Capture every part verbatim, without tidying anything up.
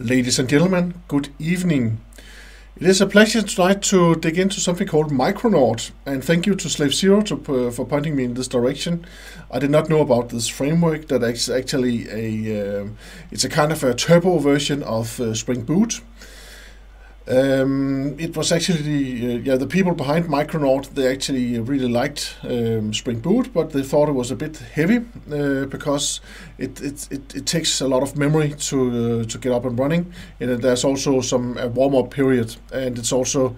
Ladies and gentlemen, good evening. It is a pleasure tonight to dig into something called Micronaut, and thank you to Slave Zero to, uh, for pointing me in this direction. I did not know about this framework. That is actually a uh, it's a kind of a turbo version of uh, Spring Boot. Um, it was actually uh, yeah the people behind Micronaut, they actually really liked um, Spring Boot, but they thought it was a bit heavy uh, because it, it it it takes a lot of memory to uh, to get up and running, and uh, there's also some uh, warm up period, and it's also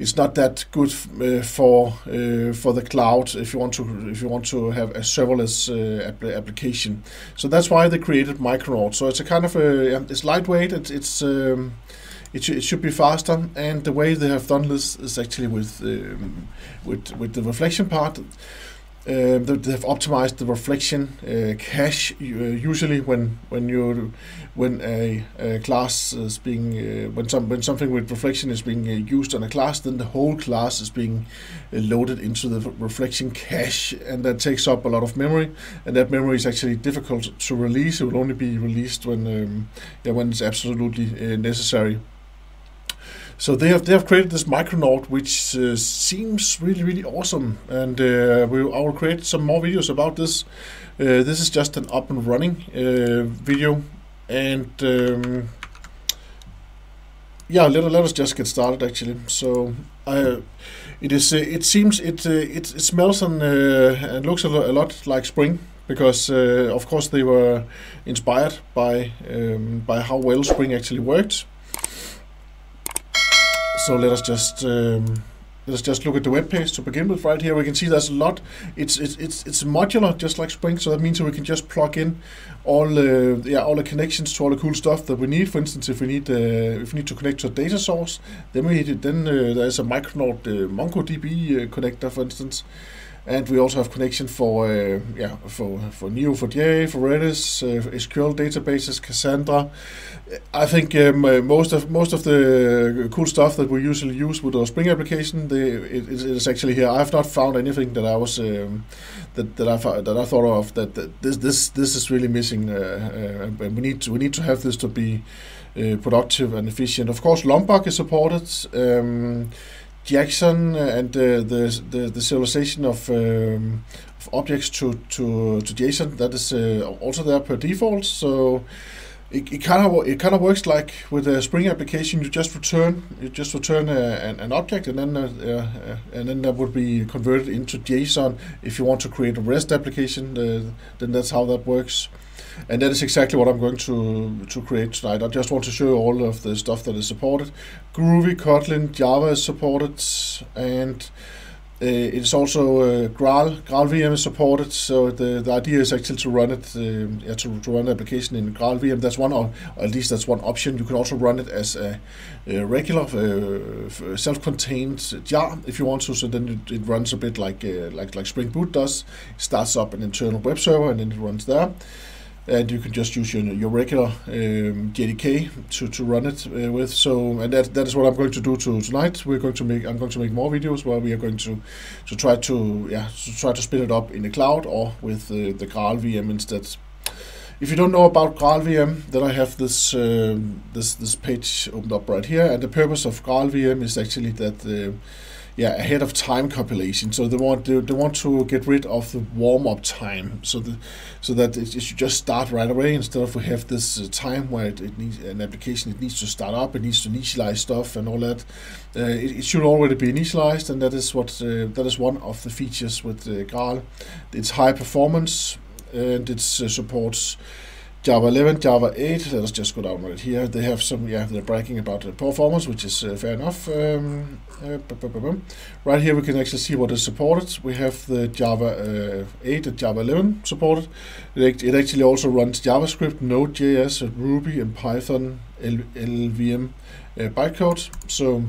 it's not that good uh, for uh, for the cloud if you want to if you want to have a serverless uh, app application. So that's why they created Micronaut. So it's a kind of a it's lightweight. It, it's um, It, sh it should be faster, and the way they have done this is actually with um, with with the reflection part. Uh, they have optimized the reflection uh, cache. Uh, usually, when when you when a, a class is being uh, when some when something with reflection is being uh, used on a class, then the whole class is being uh, loaded into the reflection cache, and that takes up a lot of memory. And that memory is actually difficult to release. It will only be released when um, yeah, when it's absolutely uh, necessary. So they have they have created this Micronaut, which uh, seems really really awesome, and uh, we I will create some more videos about this. Uh, this is just an up and running uh, video, and um, yeah, let let us just get started actually. So I, it is uh, it seems it uh, it it smells and uh, and looks a lot like Spring. Because uh, of course they were inspired by um, by how well Spring actually worked. So let us just um, let's just look at the web page to begin with. Right here, we can see there's a lot. It's it's it's it's modular, just like Spring. So that means that we can just plug in all the uh, yeah all the connections to all the cool stuff that we need. For instance, if we need uh, if we need to connect to a data source, then we need it. Then uh, there's a Micronaut uh, MongoDB uh, connector, for instance. And we also have connection for uh, yeah for for Neo four J, for Redis, uh, for S Q L databases, Cassandra. I think um, uh, most of most of the cool stuff that we usually use with our Spring application, they, it, it is actually here. I have not found anything that I was um, that that I that I thought of that, that this this this is really missing. Uh, uh, and we need to we need to have this to be uh, productive and efficient. Of course, Lombok is supported. Um, Jackson and uh, the the the serialization of, um, of objects to to to JSON, that is uh, also there per default. So it it kind of it kind of works like with a Spring application. You just return you just return a, an an object, and then uh, uh, and then that would be converted into JSON. If you want to create a REST application, uh, then that's how that works. And that is exactly what I'm going to to create tonight. I just want to show you all of the stuff that is supported. Groovy, Kotlin, Java is supported, and uh, it's also uh, Graal. GraalVM is supported. So the, the idea is actually to run it, um, yeah, to, to run an application in GraalVM. That's one, or at least that's one option. You can also run it as a, a regular, uh, self-contained jar if you want to. So then it, it runs a bit like uh, like like Spring Boot does. It starts up an internal web server and then it runs there. And you can just use your your regular um, J D K to to run it uh, with. So, and that that is what I'm going to do to, tonight. We're going to make I'm going to make more videos where we are going to to try to yeah to try to spin it up in the cloud or with uh, the GraalVM instead. If you don't know about GraalVM, then I have this um, this this page opened up right here. And the purpose of GraalVM is actually that. Uh, Yeah, ahead of time compilation. So they want to, they want to get rid of the warm up time, so the, so that it, it should just start right away instead of we have this uh, time where it, it needs an application. It needs to start up. It needs to initialize stuff and all that. Uh, it, it should already be initialized, and that is what uh, that is one of the features with uh, Graal. It's high performance, and it uh, supports Java eleven, Java eight. Let's just go down right here. They have some, yeah, they're bragging about the performance, which is uh, fair enough. Um, uh, right here we can actually see what is supported. We have the Java uh, eight and Java eleven supported. It, it actually also runs JavaScript, Node.js, Ruby, and Python, L L V M uh, bytecode. So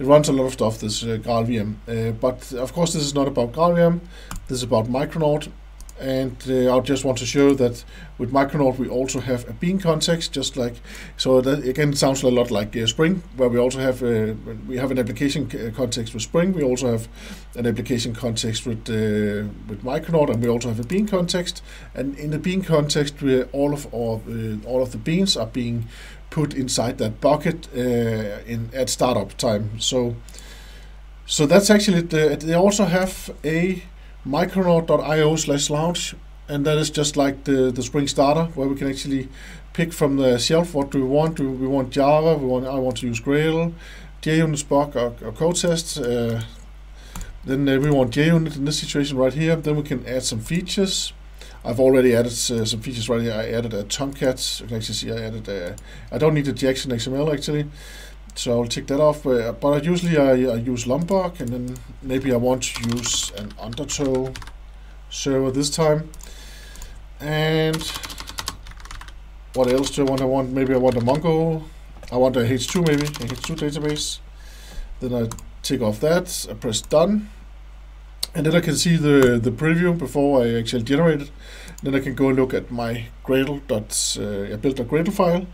it runs a lot of stuff, this uh, GraalVM. Uh, but of course this is not about GraalVM, this is about Micronaut. And uh, I just want to show that with Micronaut we also have a bean context, just like so. That again sounds a lot like uh, Spring, where we also have uh, we have an application context with Spring. We also have an application context with uh, with Micronaut, and we also have a bean context. And in the bean context, we all of our uh, all of the beans are being put inside that bucket uh, in at startup time. So so that's actually the, they also have a Micronaut dot i o slash launch, and that is just like the, the Spring starter, where we can actually pick from the shelf what do we want. Do we want Java? We want I want to use Gradle, JUnit, Spock, or, or code tests. Uh, then uh, we want JUnit in this situation right here. Then we can add some features. I've already added uh, some features right here. I added a Tomcat. You can actually see I added a, I don't need the Jackson X M L actually, so I'll take that off, uh, but I usually I, I use Lombok, and then maybe I want to use an Undertow server this time. And what else do I want? I want maybe I want a Mongo, I want a H two maybe, a H two database. Then I take off that, I press done, and then I can see the, the preview before I actually generate it. Then I can go look at my Gradle dots, uh, I built a Gradle file.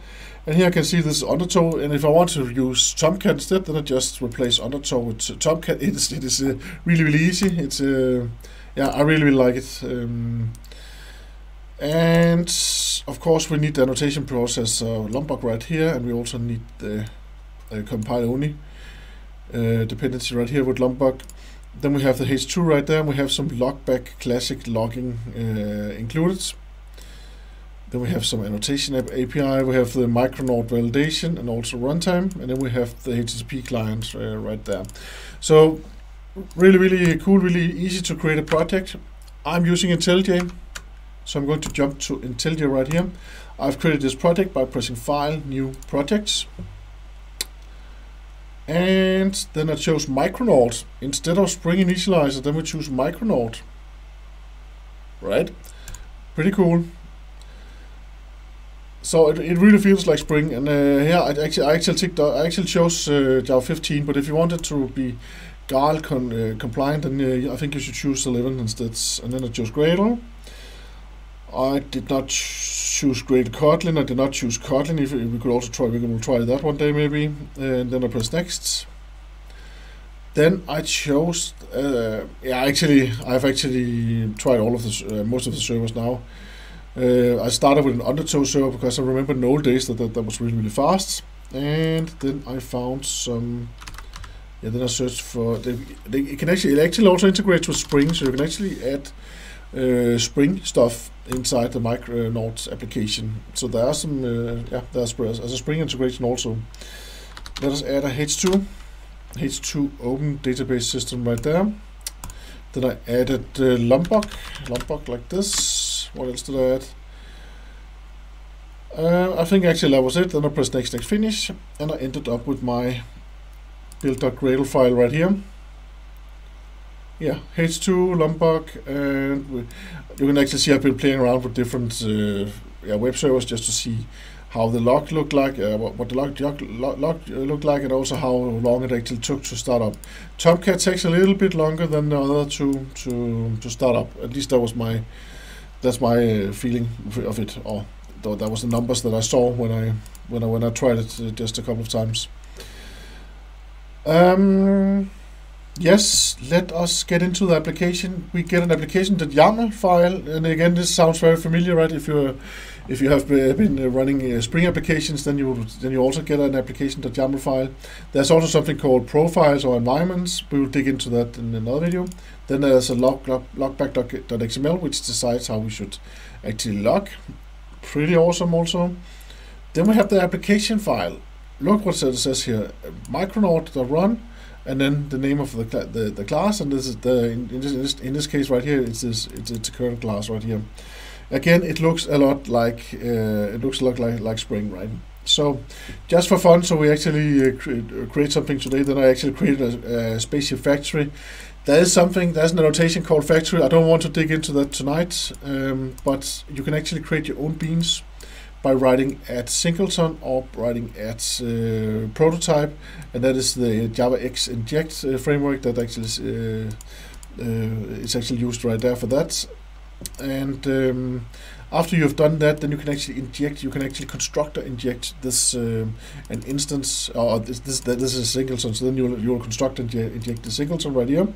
And here I can see this Undertow, and if I want to use Tomcat instead, then I just replace Undertow with Tomcat. It is, it is uh, really, really easy. It's uh, yeah, I really, really like it. Um, and of course, we need the annotation process, uh, Lombok right here, and we also need the uh, compile only uh, dependency right here with Lombok. Then we have the H two right there, and we have some logback classic logging uh, included. Then we have some annotation A P I, we have the Micronaut validation and also runtime, and then we have the H T T P client uh, right there. So really, really cool, really easy to create a project. I'm using IntelliJ, so I'm going to jump to IntelliJ right here. I've created this project by pressing File, New Projects. And then I chose Micronaut. Instead of Spring Initializer, then we choose Micronaut. Right? Pretty cool. So it, it really feels like Spring, and uh, yeah, I actually I actually ticked, I actually chose uh, Java fifteen, but if you wanted to be Graal con, uh, compliant, then uh, I think you should choose eleven instead. And then I chose Gradle. I did not choose Gradle Kotlin. I did not choose Kotlin. If we could also try, we will try that one day maybe. And then I press next. Then I chose. Uh, yeah, actually, I've actually tried all of the uh, most of the servers now. Uh, I started with an Undertow server because I remember in the old days that, that that was really, really fast. And then I found some. Yeah, then I searched for. They, they it can actually it actually also integrates with Spring, so you can actually add uh, Spring stuff inside the Micronaut application. So there are some. Uh, yeah, there's as a Spring integration also. Let us add a H two, H two open database system right there. Then I added uh, Lombok, Lombok like this. What else did I add? Uh, I think actually that was it. Then I pressed next, next, finish, and I ended up with my build.gradle file right here. Yeah, H two, Lombok, and we, you can actually see I've been playing around with different uh, yeah, web servers just to see how the log looked like, uh, what, what the log, log, log looked like, and also how long it actually took to start up. Tomcat takes a little bit longer than the other two to, to start up. At least that was my That's my uh, feeling of it, or oh, that was the numbers that I saw when I when I when I tried it uh, just a couple of times. Um, yes, let us get into the application. We get an application.yaml file, and again, this sounds very familiar, right? If you if you have been running uh, Spring applications, then you then you also get an application.yaml file. There's also something called profiles or environments. We will dig into that in another video. Then there's a log, log, logback dot x m l, which decides how we should actually log. Pretty awesome also. Then we have the application file. Look what it says here, Micronaut.run, and then the name of the the, the class, and this is the in, in, this, in this case right here, it's this it's it's a current class right here. Again, it looks a lot like uh, it looks a lot like like Spring, right? So, just for fun, so we actually uh, cre create something today. Then I actually created a, a spaceship factory. There is something, there's an annotation called factory. I don't want to dig into that tonight, um, but you can actually create your own beans by writing at singleton or writing at uh, prototype, and that is the JavaX inject uh, framework that actually is, uh, uh, it's actually used right there for that. And um, after you've done that, then you can actually inject, you can actually constructor inject this um, an instance, or this this, this is a singleton. So then you'll you'll constructor inject the singleton right here.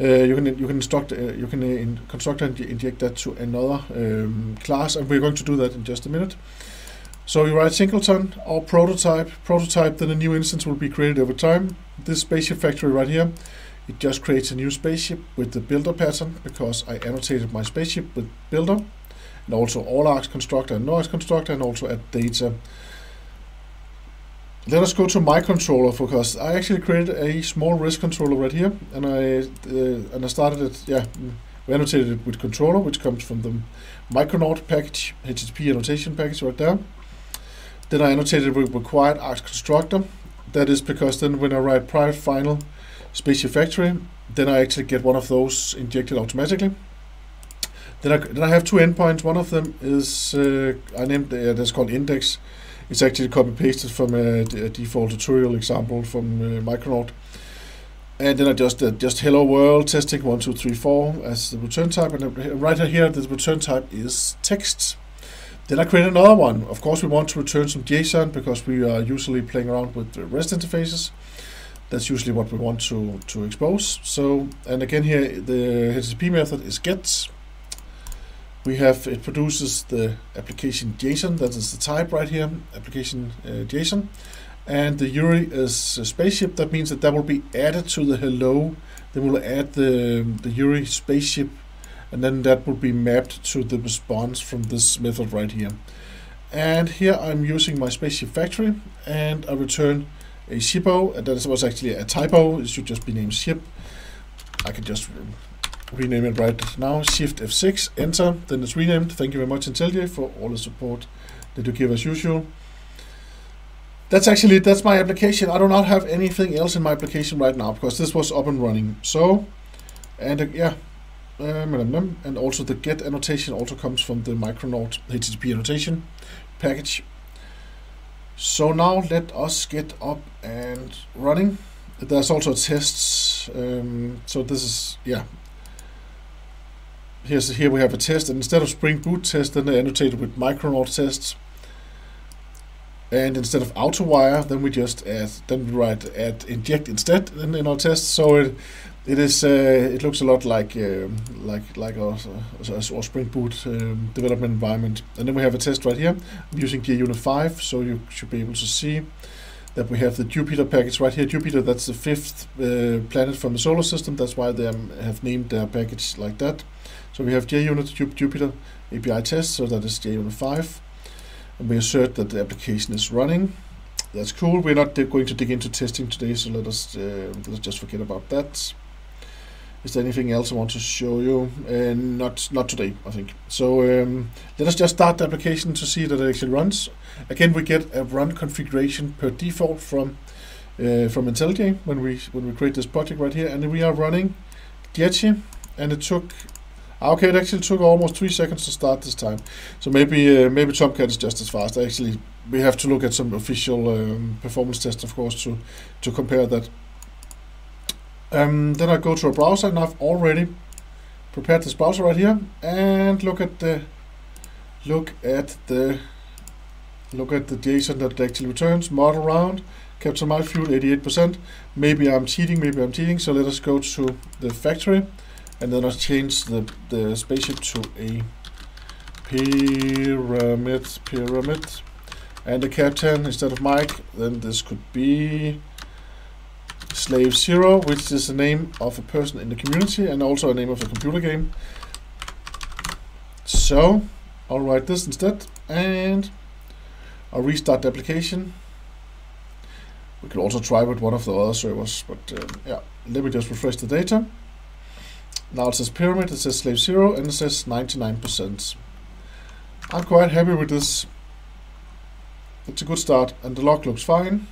Uh, you can you can instruct uh, you can in constructor inject that to another um, class, and we're going to do that in just a minute. So you write singleton or prototype prototype. Then a new instance will be created over time. This spaceship factory right here. It just creates a new spaceship with the builder pattern, because I annotated my spaceship with builder, and also all args constructor and no args constructor, and also add data. Let us go to my controller, because I actually created a small REST controller right here, and I uh, and I started it. Yeah, we annotated it with controller, which comes from the Micronaut package, H T T P annotation package right there. Then I annotated with required args constructor. That is because then when I write private final spaceship factory, then I actually get one of those injected automatically. Then I, then I have two endpoints. One of them is uh, I named uh, that's called index. It's actually copy pasted from a, a default tutorial example from uh, Micronaut. And then I just uh, just hello world testing one two three four as the return type, and right here the return type is text. Then I create another one. Of course, we want to return some JSON because we are usually playing around with the REST interfaces. That's usually what we want to, to expose. So, and again here, the H T T P method is get. We have, it produces the application JSON, that is the type right here, application uh, JSON. And the U R I is a spaceship, that means that that will be added to the hello. Then we'll add the, the U R I spaceship, and then that will be mapped to the response from this method right here. And here I'm using my spaceship factory, and I return a shippo, and that was actually a typo. It should just be named ship. I can just rename it right now. Shift F six, enter, then it's renamed. Thank you very much, IntelliJ, for all the support that you give as usual. That's actually, that's my application. I do not have anything else in my application right now because this was up and running. So, and uh, yeah, um, and also the get annotation also comes from the Micronaut H T T P annotation package. So now let us get up and running. There's also tests. Um, so this is, yeah. Here's, here we have a test, and instead of Spring Boot test, then they annotate it with Micronaut tests. And instead of AutoWire, then we just add, then we write add inject instead in, in our test. So it it is uh, it looks a lot like uh, like like our, our Spring Boot um, development environment. And then we have a test right here. I'm using JUnit five, so you should be able to see that we have the Jupiter package right here. Jupiter, that's the fifth uh, planet from the solar system. That's why they have named their package like that. So we have JUnit Jupiter A P I test. So that is JUnit five. And we assert that the application is running. That's cool. We're not going to dig into testing today, so let us uh, let's just forget about that. Is there anything else I want to show you? Uh, not not today, I think. So um, let us just start the application to see that it actually runs. Again, we get a run configuration per default from uh, from IntelliJ when we when we create this project right here, and we are running Jetty, and it took. Okay, it actually took almost three seconds to start this time. So maybe uh, maybe Tomcat is just as fast. Actually, we have to look at some official um, performance tests, of course, to to compare that. Um, then I go to a browser, and I've already prepared this browser right here, and look at the look at the look at the JSON that actually returns. Model round, Capture My Fuel, eighty-eight percent. Maybe I'm cheating. Maybe I'm cheating. So let us go to the factory. And then I change the, the spaceship to a pyramid, pyramid. And the captain, instead of Mike, then this could be Slave Zero, which is the name of a person in the community and also a name of a computer game. So I'll write this instead, and I'll restart the application. We could also try with one of the other servers, but uh, yeah, let me just refresh the data. Now it says pyramid, it says Slave Zero, and it says ninety-nine percent. I'm quite happy with this. It's a good start, and the log looks fine.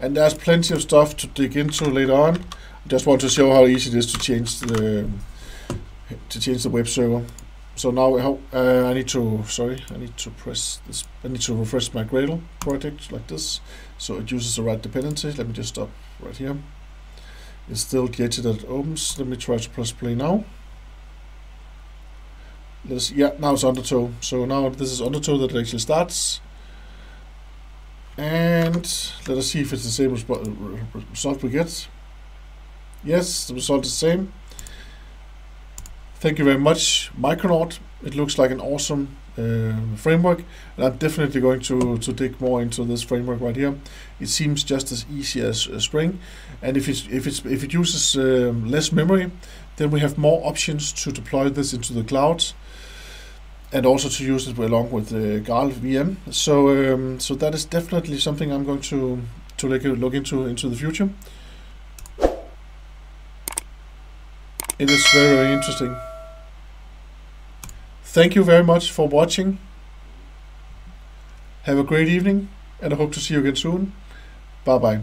And there's plenty of stuff to dig into later on. I just want to show how easy it is to change the to change the web server. So now I, hope, uh, I need to sorry I need to press this. I need to refresh my Gradle project like this, so it uses the right dependency. Let me just stop right here. It's still Jetty that opens. Let me try to press play now. This, yeah, now it's undertow. So now this is undertow that actually starts. And let us see if it's the same result we get. Yes, the result is the same. Thank you very much, Micronaut. It looks like an awesome uh, framework, and I'm definitely going to, to dig more into this framework right here. It seems just as easy as uh, Spring, and if it's, if it's if it uses uh, less memory, then we have more options to deploy this into the cloud, and also to use it along with the GraalVM. So um, so that is definitely something I'm going to to look into into the future. It is very, very interesting. Thank you very much for watching. Have a great evening, and I hope to see you again soon. Bye bye.